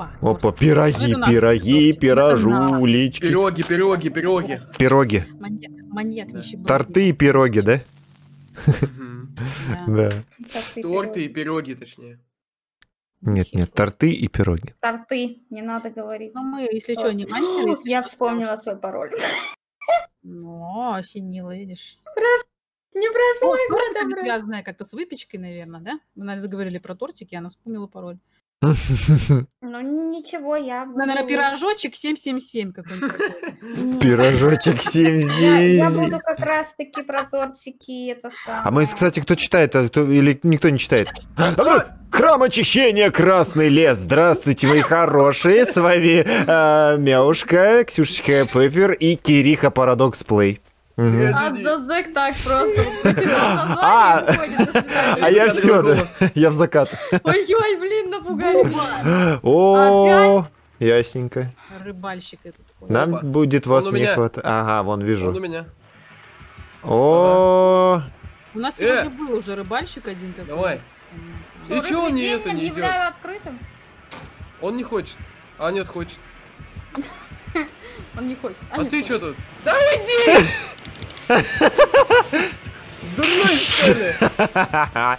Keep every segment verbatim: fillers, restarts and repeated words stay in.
опа. Опа, пироги, пироги, пирожулечки. Пироги, пироги, пироги. Пироги. Маньяк, нищеброд. Торты и пироги, да? Да. Торты и пироги, точнее. Нет, нет, торты и пироги. Торты, не надо говорить. Ну мы, если что, не мансили. Я вспомнила свой пароль. Ну, осенило, видишь. Не прошло игра, связанная как-то с выпечкой, наверное, да? Мы, наверное, заговорили про тортики, она вспомнила пароль. Ну, ничего, я... Наверное, пирожочек семь семь семь какой-нибудь. Пирожочек семь семь семь. Я буду как раз-таки про тортики, это самое. А мы, кстати, кто читает, или никто не читает? Храм очищения, Красный лес. Здравствуйте, мои хорошие. С вами Мяушка, Ксюшечка Пеппер и Кириха Парадокс Плей. А Jazz Jack так просто. А я все, да. Я в закат. Ой-ой, блин, напугали. О, ясненько. Рыбальщик этот. Нам будет вас не хватать. Ага, вон вижу. О. У нас сегодня был уже рыбальщик один такой. Давай. И чего он не это не делает? Он не хочет. А нет, хочет. Он не хочет. А, а ты что тут? Да иди! Дурной, что ли? А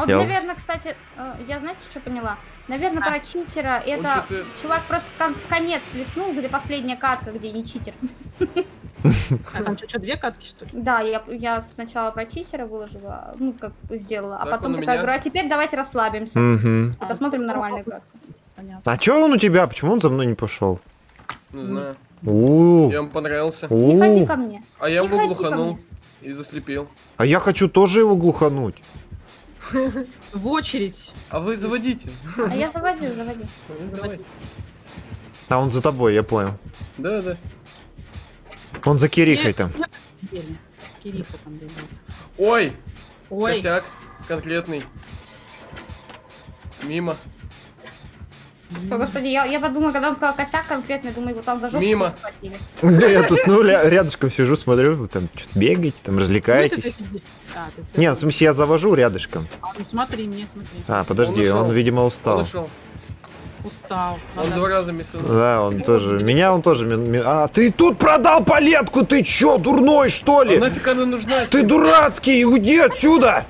вот, наверное, кстати, я, знаете, что поняла? Наверное, про читера это чувак просто в конец лиснул, где последняя катка, где не читер. А там что, две катки, что ли? Да, я сначала про читера выложила, ну, как сделала, а потом такая говорю, а теперь давайте расслабимся и посмотрим нормальную катку. Понятно. А чё он у тебя? Почему он за мной не пошел? Не знаю. У-у-у. Я ему понравился. У-у-у. Не ходи ко мне. А я не его глуханул и заслепил. А я хочу тоже его глухануть. В очередь. А вы заводите. А я заводил, заводи. А он за тобой, я понял. Да, да. Он за Кирихой там. Кириха там. Ой! Ой! Косяк конкретный. Мимо. О, господи, я, я подумала, когда он сказал косяк конкретно, думаю, его там за жопу мимо. Да я тут, ну, рядышком сижу, смотрю, вы там что-то бегаете, там развлекаетесь. А, ты, ты... Не, в смысле, я завожу рядышком. А, ну, смотри, мне смотри. А, подожди, он, он видимо, устал. Он устал. Он два раза мясо. Да, он тоже. Меня он тоже... А, ты тут продал палетку, ты чё, дурной, что ли? А нафиг она нужна? Ты дурацкий, уйди отсюда!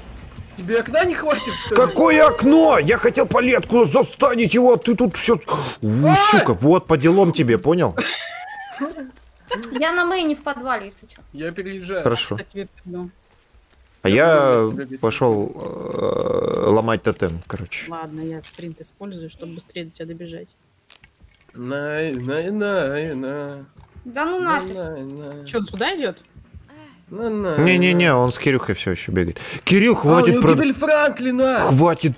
Тебе окна не хватит, что ли? Какое окно? Я хотел палетку застанить его, а ты тут все... Сука, вот по делам тебе, понял? Я на мэйне в подвале, если что. Я переезжаю. Хорошо. А я пошел ломать тотем, короче. Ладно, я спринт использую, чтобы быстрее до тебя добежать. На-на-на-на. Да ну нафиг. Че, он сюда идет? Не-не-не, он с Кирюхой все еще бегает. Кирилл, хватит, а, прод... хватит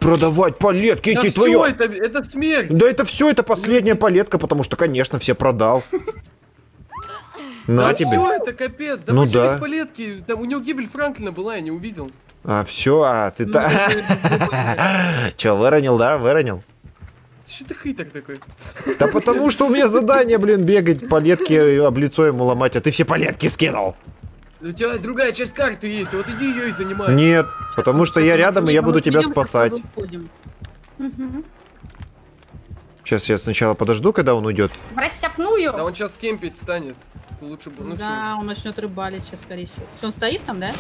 продавать палетки, да эти твои. Это, это смерть. Да это все, это последняя палетка, потому что, конечно, все продал. На да тебе. Все, это капец. Да ну да. Палетки. Там у него гибель Франклина была, я не увидел. А все, а ты так. Че, выронил, да, выронил? Что ты хитер такой? Да потому что у меня задание, блин, бегать палетки об лицо ему ломать, а ты все палетки скинул. У тебя другая часть карты есть, вот иди ее и занимай. Нет, потому что я рядом, и я буду тебя спасать. Сейчас я сначала подожду, когда он уйдет. Рассяпную! Да он сейчас кемпить встанет. Лучше бы. Ну, да, все. Он начнет рыбалить сейчас, скорее всего. Что, он стоит там, да?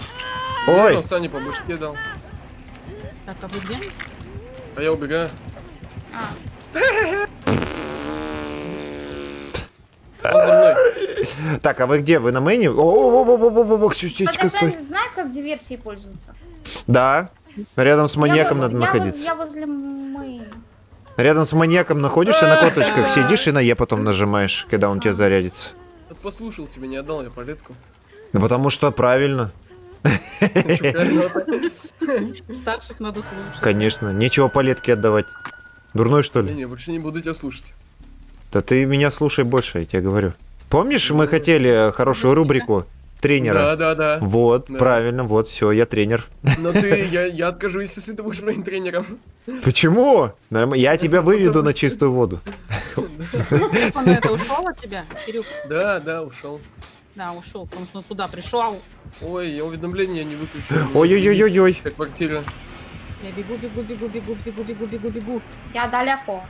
Ой! Он Сани по башке дал. Так, а вы где? А я убегаю. Так, а вы где? Вы на мэйне? О-о-о-о-о-о-о-о-о, Ксюсечка, стой. Ты знаешь, как диверсией пользоваться? Да. Рядом с маньяком надо находиться. Я возле мэйна. Рядом с маньяком находишься, на корточках сидишь и на Е потом нажимаешь, когда он тебе зарядится. Послушал тебя, не отдал я палетку. Да потому что правильно. Старших надо слушать. Конечно, нечего палетки отдавать. Дурной, что ли? Не, больше не буду тебя слушать. Да ты меня слушай больше, я тебе говорю. Помнишь, мы хотели хорошую рубрику тренера? Да, да, да. Вот, да. Правильно, вот, все, я тренер. Но ты, я, я откажусь, если ты будешь моим тренером. Почему? Я тебя выведу на чистую воду. Он это ушел от тебя, Кирюк? Да, да, ушел. Да, ушел, потому что он сюда пришел. Ой, я уведомление не выключил. Ой-ой-ой-ой-ой. Я бегу, бегу, бегу, бегу, бегу, бегу, бегу, бегу. Я далеко.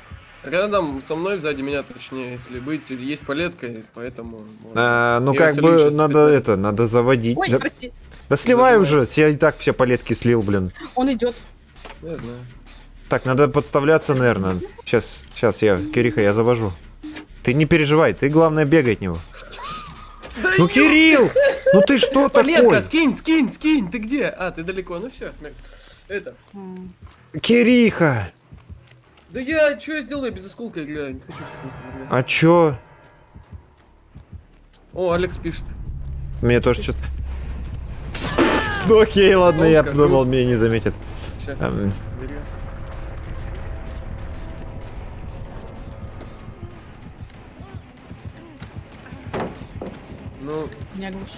Рядом со мной, сзади меня, точнее, если быть, есть палетка, поэтому... А, ну как бы надо пятнадцать. Это, надо заводить. Ой, да, прости. Да сливай да, уже, я и так все палетки слил, блин. Он идет. Я знаю. Так, надо подставляться, наверное. Сейчас, сейчас я, Кириха, я завожу. Ты не переживай, ты главное бегай от него. Да ну, ё... Кирилл, ну ты что такое? Палетка, скинь, скинь, скинь, ты где? А, ты далеко, ну все, смерть. Это... Кириха! Да я что сделаю без осколка, я не хочу. Играть. А чё? О, Алекс пишет. Мне тоже что-то. Окей, ладно, я думал, меня не заметят. Сейчас. Эм... Ну. Не оглушил.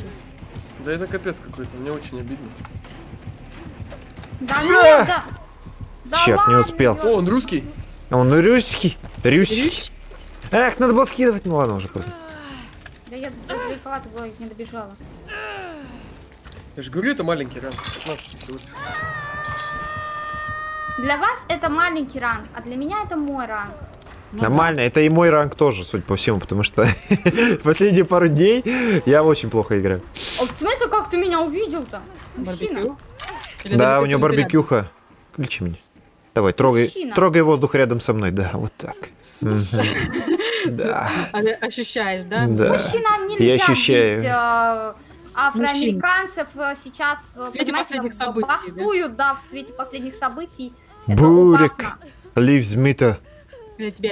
Да это капец какой-то, мне очень обидно. Да, да! Да! Черт, да не успел. О, он русский. Он русский. Русский. Эх, надо было скидывать. Ну ладно, уже поздно. Да я далеко не добежала. Я же говорю, это маленький ранг. Для вас это маленький ранг, а для меня это мой ранг. Нормально, это и мой ранг тоже, судя по всему, потому что последние пару дней я очень плохо играю. А в смысле, как ты меня увидел-то? Мужчина. Да, у него барбекюха. Включи меня. Давай, трогай, трогай воздух рядом со мной, да, вот так. Да. Ощущаешь, да? Мужчинам нельзя бить афроамериканцев сейчас, бастуют, да, в свете последних событий. Бурик, ливзмита.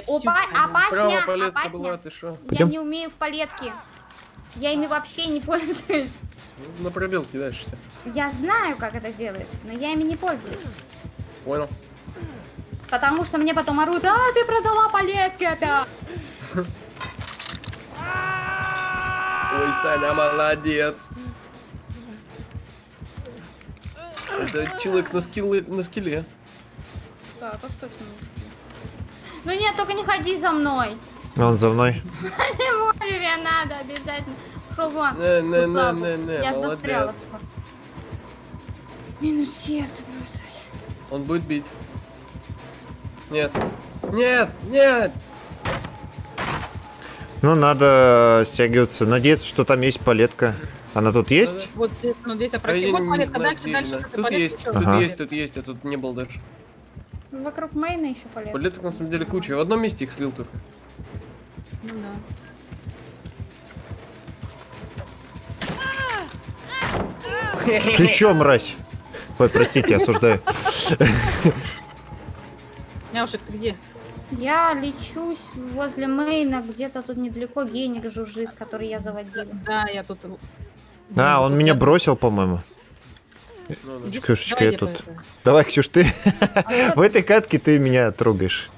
Опасня, опасня. Я не умею в палетке. Я ими вообще не пользуюсь. На пробел кидаешься. Я знаю, как это делается, но я ими не пользуюсь. Понял. Потому что мне потом орут, а ты продала палетки опять. Ой, Саня, молодец. Это человек на скилле. На скилле. Да, это точно на скилле. Ну нет, только не ходи за мной. Он за мной. Не могу, мне надо обязательно. Не, не, не, не, не, я застряла. Минус сердце просто. Он будет бить. Нет. Нет, нет. Ну, надо стягиваться. Надеяться, что там есть палетка. Она тут есть? Вот, ну, здесь опрокинула. Вот палетка, дальше, дальше. Тут есть, тут есть, тут есть, а тут не было дальше. Вокруг мейна еще палетка. Палеток, на самом деле, куча. В одном месте их слил только. Ну, да. Ты чё, мразь? Ой, простите, осуждаю. Няушек, ты где? Я лечусь возле мейна, где-то тут недалеко геник жужжит, который я заводила. Да, я тут... А, он меня бросил, по-моему. Ксюшечка, я тут... Давай, Ксюш, ты... В этой катке ты меня трогаешь.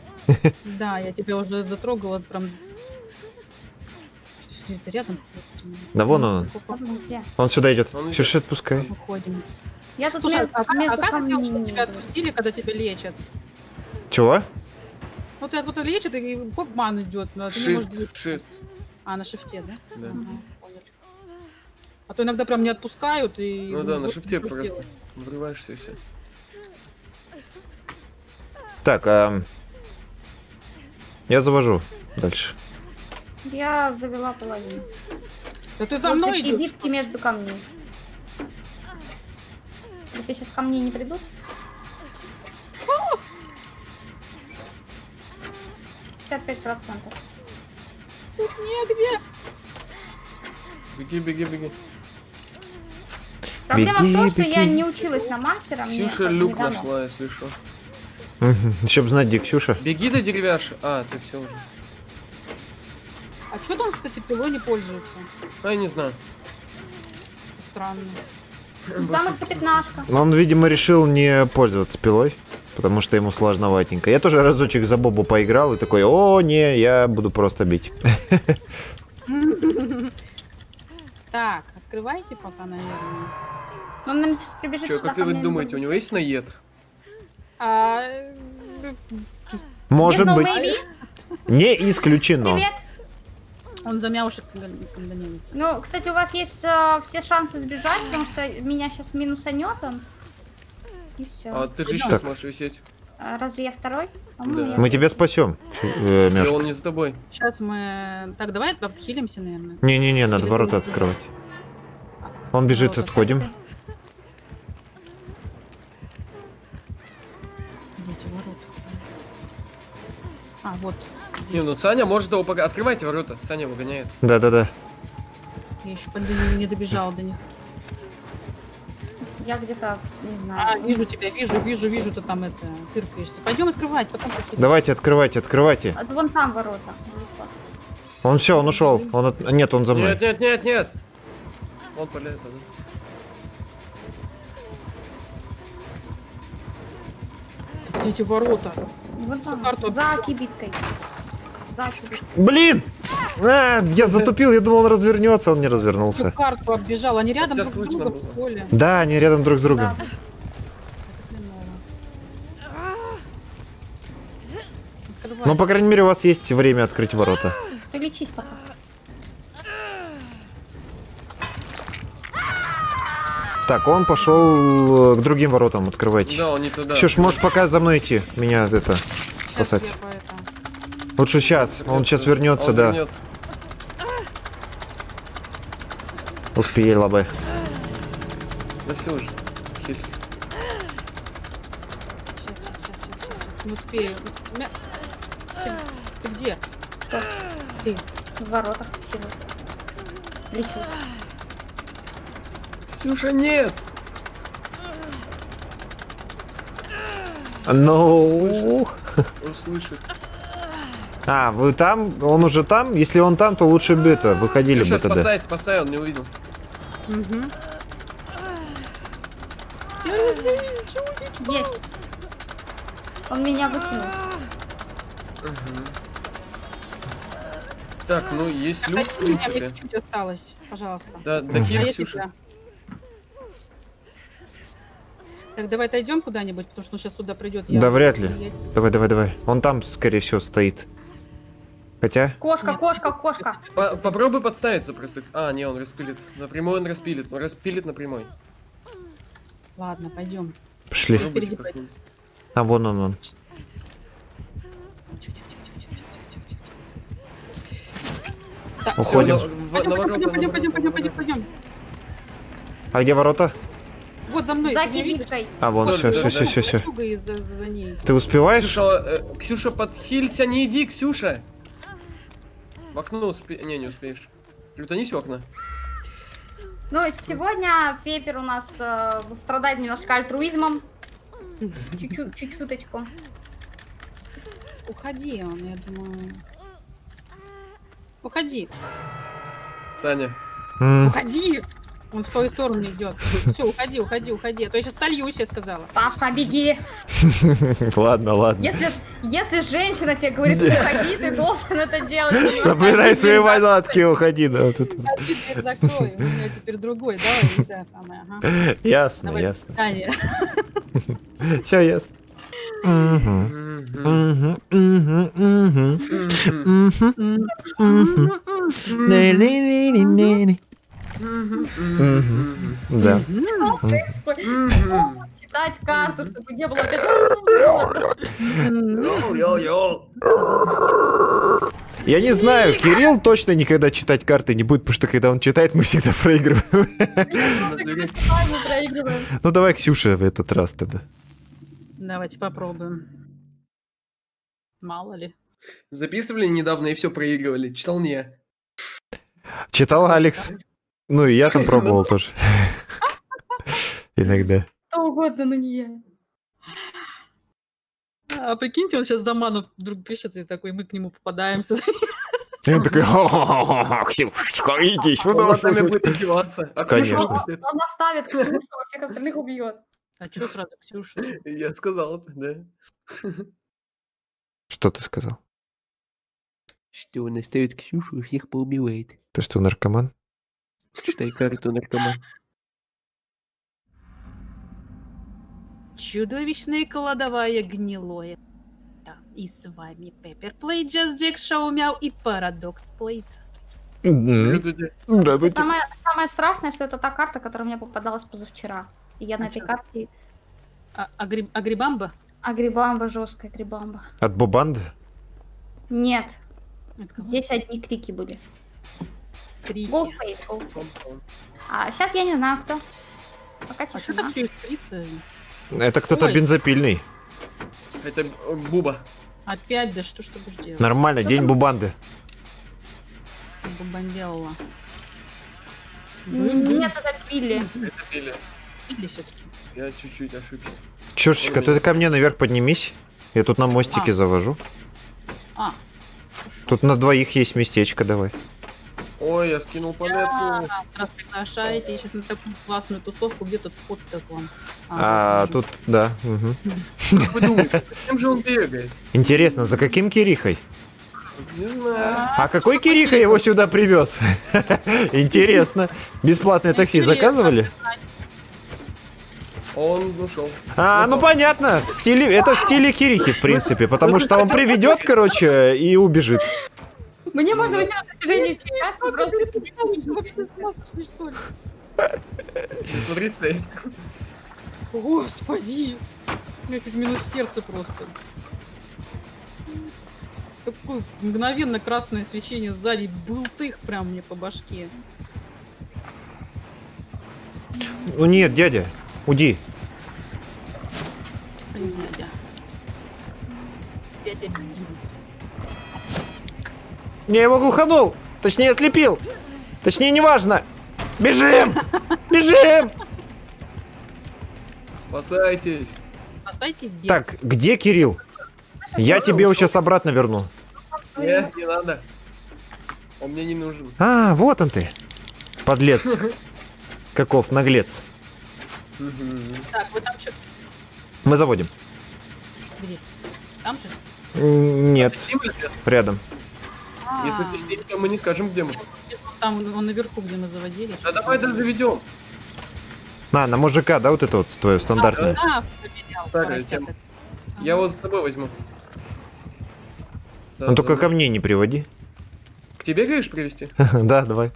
Да, я тебя уже затрогала, прям... Где-то рядом. Да вон он. Он сюда идет. Ксюша, отпускай. Я тут. Слушай, а, а как делать, чтобы тебя отпустили, когда тебя лечат? Чего? Ну ты откуда лечат, и копман идет. Но ты не можешь... Shift. А, на шифте, да? Да. Угу. А то иногда прям не отпускают и... Ну да, на шифте просто врываешься и все. Так, а... я завожу дальше. Я завела половину. Да ты за вот мной идешь. Диски между камней. Вот сейчас ко мне не придут. пятьдесят пять процентов. Тут негде. Беги, беги, беги. Проблема беги, в том, беги. Что я не училась на мансера. Ксюша мне люк нашла, если что. Еще бы знать, где Ксюша. Беги до деревяши. А, ты все уже. А что там, кстати, пилой не пользуется? А я не знаю. Это странно. Там это пятнашка. Он, видимо, решил не пользоваться пилой, потому что ему сложноватенько. Я тоже разочек за Бобу поиграл и такой, о, не, я буду просто бить. Так, открывайте пока, наверное. Он нам сейчас прибежит. Че, как вы думаете, у него есть наед? Может быть. Не исключено. Он за мяушек гонится. Ну, кстати, у вас есть э, все шансы сбежать, потому что меня сейчас минусанет он. И все. А ты же еще сможешь висеть. А разве я второй? Да. Я... Мы тебя спасем, э, Мишка. Он не за тобой. Сейчас мы... Так, давай отхилимся, наверное. Не-не-не, надо ворота открывать. Он бежит, ворота. Отходим. Идите, ворота. А, вот. Здесь. Не, ну Саня может его пока... Открывайте ворота, Саня его гоняет. Да-да-да. Я еще не добежал до них. Я где-то, не знаю. А, вижу тебя, вижу, вижу, вижу, ты там это, тыркаешься. Пойдем открывать, потом проходим. Давайте, открывайте, открывайте. А, вон там ворота. Он все, он ушел. Он от... Нет, он за мной. Нет, нет, нет, нет. Он полез, да? Где эти ворота? Вот там, карту... за кибиткой. За кибиткой. Блин! А, я затупил, я думал, он развернется, он не развернулся. Карту оббежал, они рядом друг с другом, что ли? Да, они рядом друг с другом. Да. Ну, по крайней мере, у вас есть время открыть ворота. Ты лечись пока. Так, он пошел к другим воротам, открывайте. Да, он не туда. Чё ж, можешь пока за мной идти, меня это спасать. Лучше сейчас, он сейчас вернется, он да. Вернется. Успей, лабы. Да все уже. Сейчас, сейчас, сейчас, сейчас, сейчас. Не успею. Ты, ты где? Кто? Ты. В воротах сижу. Лечу. Ксюша, нет! Ну. Услышит. А, вы там? Он уже там? Если он там, то лучше бы это, выходили бы тогда. Спасай, спасай, он не увидел. Угу. Есть. Он меня выкинул. Угу. Так, ну есть люк, в принципе. Чуть осталось, пожалуйста. Да, дохиль, Ксюша. Так, давай отойдем куда-нибудь, потому что он сейчас сюда придет. Да вряд ли. Давай, давай, давай. Он там, скорее всего, стоит. Хотя... Кошка, нет. Кошка, кошка. По Попробуй подставиться просто. А, не, он распилит. Напрямую он распилит. Он распилит напрямую. Ладно, пойдем. Пошли. Впереди пойдем. А, вон он, он. Так, уходим. Все, пойдем, пойдем, пойдем, пойдем, пойдем, пойдем. А где ворота? Вот за мной. За кибиткой. А, вон, все, все, все, все, все. Ты успеваешь? Ксюша, э, Ксюша, подхилься, не иди, Ксюша. В окно успеешь. Не, не успеешь. Лютанись в окна. Ну, сегодня Пеппер у нас э, страдает немножко альтруизмом. Чуть-чуть, чуть-чуточку. Уходи, он, я думаю. Уходи. Саня. Уходи! Он в твою сторону идет. Все, уходи, уходи, уходи. А то я сейчас сольюсь, я сказала. Паша, беги. Ладно, ладно. Если, если женщина тебе говорит, уходи, ты должен это делать. Собирай свои манатки, уходи. Да, теперь закрою. У меня теперь другой. Давай, да, самое. Ясно, ясно. Все ясно. Да. Читать карту, чтобы не было. Я не знаю, Кирилл точно никогда читать карты не будет, потому что когда он читает, мы всегда проигрываем. Ну давай, Ксюша, в этот раз тогда. Давайте попробуем. Мало ли. Записывали недавно и все проигрывали. Читал не я. Читал Алекс. Ну и я там пробовал тоже. Иногда. Что угодно, но не я. А прикиньте, он сейчас за ману вдруг пишется и такой, мы к нему попадаемся. Я такой, хо-хо-хо-хо, Ксюшечка, иди сюда. Он с нами будет издеваться. А Ксюша он оставит Ксюшу, а всех остальных убьет. А что сразу, Ксюша? Я сказал, да. Что ты сказал? Что он оставит Ксюшу и всех поубивает. Ты что, наркоман? Читай карту, наркоман. Чудовищное кладовое гнилое. Да, и с вами Пеппер Плей, Jazz Jack, Шоу Мяу и Парадокс Плей. Здравствуйте. Здравствуйте. Самое, самое страшное, что это та карта, которая мне попадалась позавчера. И я а на этой что? Карте... А, а, гриб, а грибамба? А грибамба жесткая, грибамба. От Бобанды? Нет. Здесь одни крики были. Крики. Голфейс, голфейс. А сейчас я не знаю кто. Пока а что так все искрится? Это кто-то бензопильный. Это Буба. Опять, да что ж ты будешь делать? Нормально, что день там? Бубанды. Бубанделала. Нет, это пили. Это пили. Пили все-таки. Я чуть-чуть ошибся. Чушечка, ты ко мне наверх поднимись. Я тут на мостике а. завожу. А. Тут на двоих есть местечко, давай. Ой, я скинул палетку. Раз приглашаете, я сейчас на такую классную тусовку, где тут вход-то к вам? А, а тут, да. Угу. Как вы думаете, зачем же он бегает? Интересно, за каким Кирихой? Не знаю. А какой Кириха его сюда привез? Интересно. Бесплатное такси заказывали? Он ушел. А, ну понятно. В стиле, это в стиле Кирихи, в принципе. Потому что он приведет, короче, и убежит. Мне можно уйти на протяжении всех. Смотри, стоит. Господи. У меня чуть минус сердце просто. Такое мгновенно красное свечение сзади. Былтых прям мне по башке. Ну нет, дядя. Уйди. Дядя. Дядя. Я его глуханул. Точнее, ослепил. Точнее, неважно. Бежим! Бежим! Спасайтесь. Спасайтесь, бежим. Так, где Кирилл? Я тебе его сейчас обратно верну. Нет, не надо. Он мне не нужен. А, вот он ты. Подлец. Каков наглец. Так, вы там что? Мы заводим. Где? Там же? Нет. Рядом. Если ты снимешь, мы не скажем, где мы. Там, он наверху, где мы заводили. Да давай это заведем. На, на мужика, да, вот это вот твое стандартное. Я его за собой возьму. Ну только ко мне не приводи. К тебе, говоришь, привезти? Да, давай.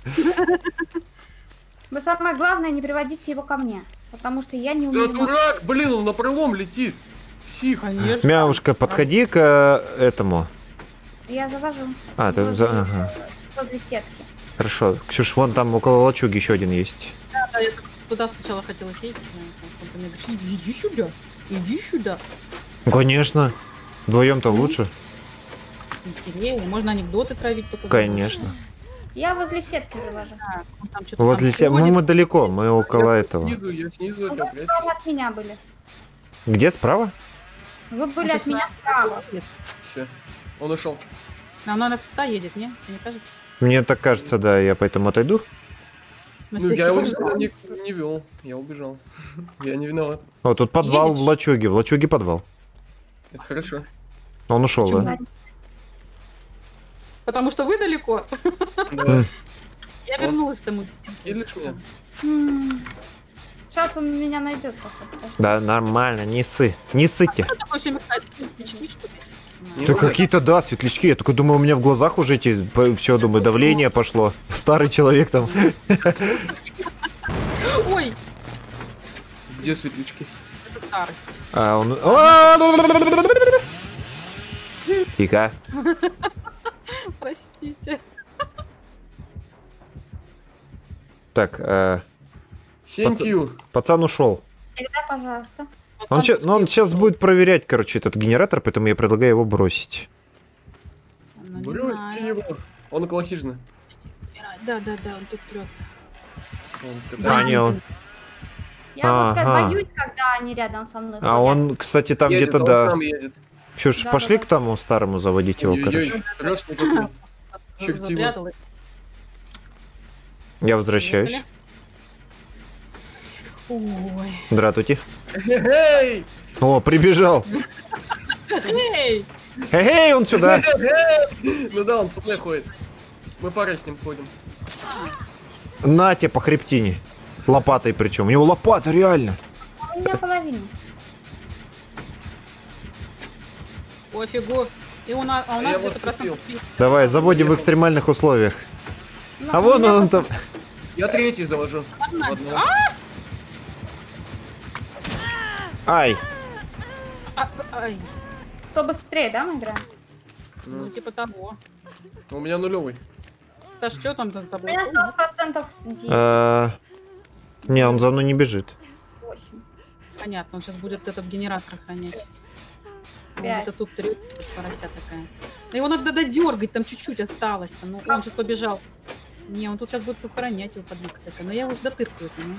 Но самое главное, не приводите его ко мне. Потому что я не умею... Да дурак, блин, он на пролом летит. Псих. Конечно. Мявушка, подходи к этому. Я завожу. А, ты... Возле, ага. Возле сетки. Хорошо. Ксюш, вон там около лачуги еще один есть. Да, да, я туда сначала хотела сесть. Но мне говорит, иди сюда, иди сюда. Ну, конечно. Вдвоем-то лучше. Веселее. Можно анекдоты травить. Только конечно. Я возле сетки завожу. А, там возле сетки? Ну, мы далеко, мы около я этого. Снизу, я снизу, а вы справа от меня были. Где, справа? Вы были он от меня справа. Все, он ушел. Нам надо сюда едет, не? Тебе не кажется? Мне так кажется, да, я поэтому отойду. Ну, я его не, не вел, я убежал. Я не виноват. О, тут подвал. Едешь? В лачуге, в лачуге подвал. Это а хорошо. Он ушел, почему? Да? Потому что вы далеко. Да. Я вернулась тому. Сейчас он меня найдет. Да, нормально, не сы. Не сыте. Да какие-то, да, светлячки. Я только думаю, у меня в глазах уже эти... Все, думаю, давление пошло. Старый человек там. Ой. Где светлячки? Это старость. А, он... Тихо. Простите. Так, э, пац... пацан ушел. Тогда, пожалуйста. Он, че... ну, он сейчас будет проверять, короче, этот генератор, поэтому я предлагаю его бросить. Ну, бросьте его. Он около хижины. Да, да, да, он тут трется. Понял. Он... Я а вот как боюсь, когда они рядом со мной. А ходят. Он, кстати, там где-то, да. Ксюш, да, пошли да, к тому старому заводить его, короче. Я возвращаюсь. Ой. Здравствуйте. О, прибежал. Эй, он сюда. Ну да, он сюда ходит. Мы парой с ним ходим. На тебе по хребтине. Лопатой причем. У него лопата, реально. У меня половина. Офигу. И у нас, а у нас где-то процентов пятьдесят. Давай, заводим в экстремальных условиях. Но а вон он там. Я третий заложу. Ладно. Ай. А, Ай. Кто быстрее, да, мы играем? Ну, ну типа того. У меня нулевый. Саш, что там за тобой? У меня сто процентов. Не, он за мной не бежит. восемь. Понятно, он сейчас будет этот генератор охранять. Это тут три порося такая. Да его надо додергать, там чуть-чуть осталось. Там. Ну, он сейчас побежал. Не, он тут сейчас будет охранять его подлика такая. Но я уже дотыркаю. Ну,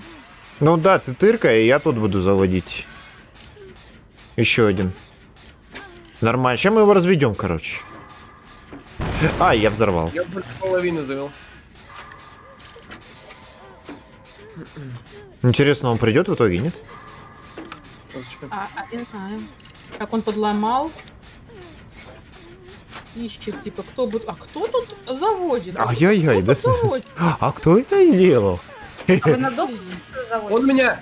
ну да, ты тыркай, я тут буду заводить. Еще один. Нормально. Сейчас мы его разведем, короче. А, я взорвал. Я половину завел. Интересно, он придет в итоге, нет? А, а, я знаю. Так, он подломал. Ищет, типа, кто бы... А кто тут заводит? Ай-яй-яй, да? Заводит? А кто это сделал? А вы на доску заводите? Он меня!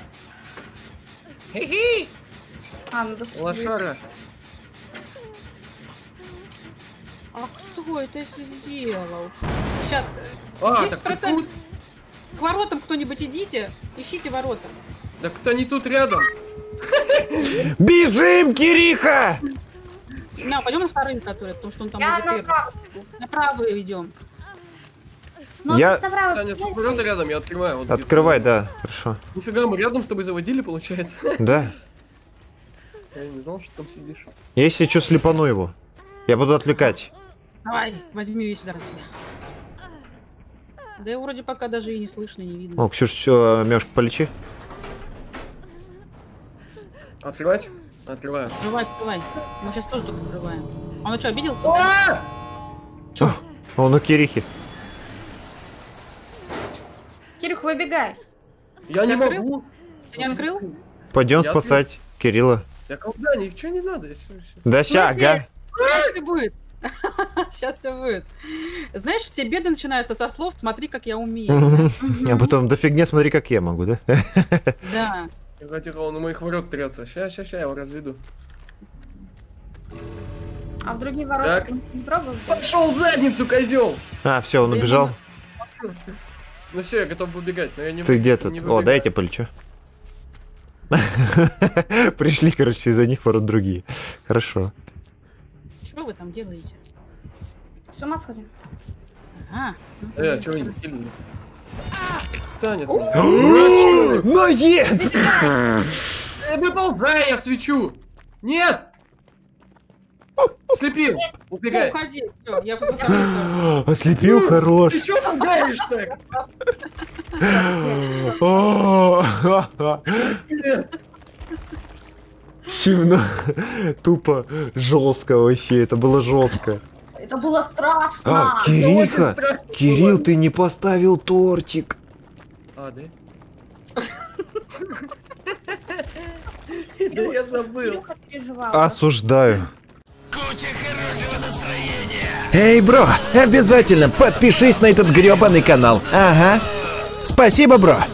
Хе-хе! А, на доску. Лошара. А кто это сделал? Сейчас, а, десять процентов... Тут... К воротам кто-нибудь идите, ищите ворота. Да кто не тут рядом? Бежим, Кириха! На, пойдем на вторые, которые, потому что он там уже первый. Направо идем. Я... Ворота рядом, я открываю. Открывай, да, хорошо. Нифига, мы рядом с тобой заводили, получается? Да. Я не знал, что там сидишь. Если что, слепану его. Я буду отвлекать. Давай, возьми ее сюда раз себя. Да и вроде пока даже и не слышно, не видно. О, Ксюш, все, Мешка, полечи. Открывать? Открываю. Открывай, открывай. Мы сейчас тоже тут открываем. А он что, обиделся? Че? Он у Кирихи. Кирюх, выбегай. Я не могу. Ты не открыл? Пойдем спасать Кирилла. Я колда, ничего не надо. Да ща, ага. Сейчас все будет. Сейчас все будет. Знаешь, все беды начинаются со слов «смотри, как я умею». А потом «да фигня, смотри, как я могу», да? Да. Тихо-тихо, он у моих ворот трется. Сейчас, сейчас, я его разведу. А в другие ворота не пробовал? Пошел в задницу, козел! А, все, он убежал. Ну все, я готов убегать, но я не... Ты где тут? О, дайте полечу. Пришли, короче, из-за них ворот другие. Хорошо. Что вы там делаете? С ума сходим. Ага. Э, чего не кильнули? Станет. Но нет! Выползай, я свечу! Нет! Слепил! Убегай! Уходи! Ослепил, хорош! Ты чё там гаешь так? Сильно, тупо, жестко вообще, это было жестко. Это было страшно. А, Кириха, страшно. Кирилл, ты не поставил тортик. А, да? Да я забыл. Осуждаю. Куча хорошего настроения. Эй, бро, обязательно подпишись на этот гребаный канал. Ага. Спасибо, бро.